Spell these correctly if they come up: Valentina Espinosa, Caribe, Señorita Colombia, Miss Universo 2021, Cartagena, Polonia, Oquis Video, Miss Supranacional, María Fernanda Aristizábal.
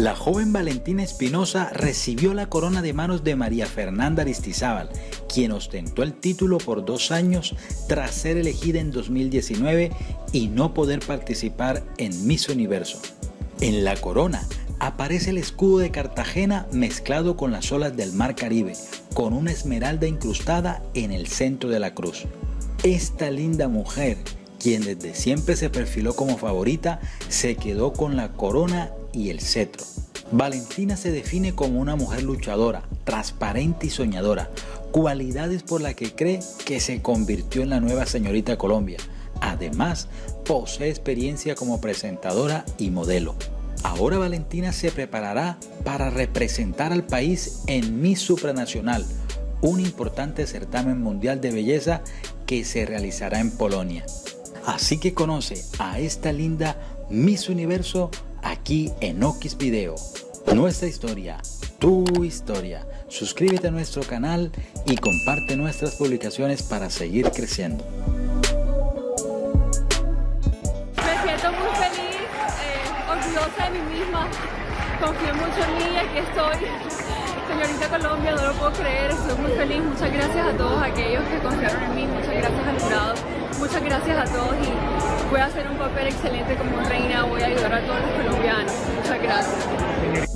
La joven Valentina Espinosa recibió la corona de manos de María Fernanda Aristizábal, quien ostentó el título por 2 años tras ser elegida en 2019 y no poder participar en Miss Universo. En la corona aparece el escudo de Cartagena mezclado con las olas del mar Caribe, con una esmeralda incrustada en el centro de la cruz. Esta linda mujer, quien desde siempre se perfiló como favorita, se quedó con la corona y el cetro. Valentina se define como una mujer luchadora, transparente y soñadora, cualidades por las que cree que se convirtió en la nueva Señorita Colombia. Además, posee experiencia como presentadora y modelo. Ahora Valentina se preparará para representar al país en Miss Supranacional, un importante certamen mundial de belleza que se realizará en Polonia. Así que conoce a esta linda Miss Universo aquí en Oquis Video. Nuestra historia, tu historia. Suscríbete a nuestro canal y comparte nuestras publicaciones para seguir creciendo. Me siento muy feliz, orgullosa de mí misma. Confío mucho en mí, aquí estoy. Señorita Colombia, no lo puedo creer, estoy muy feliz. Muchas gracias a todos aquellos que confiaron en mí, muchas gracias al jurado, muchas gracias a todos, y voy a hacer un papel excelente como reina, voy a ayudar a todos los colombianos. Muchas gracias.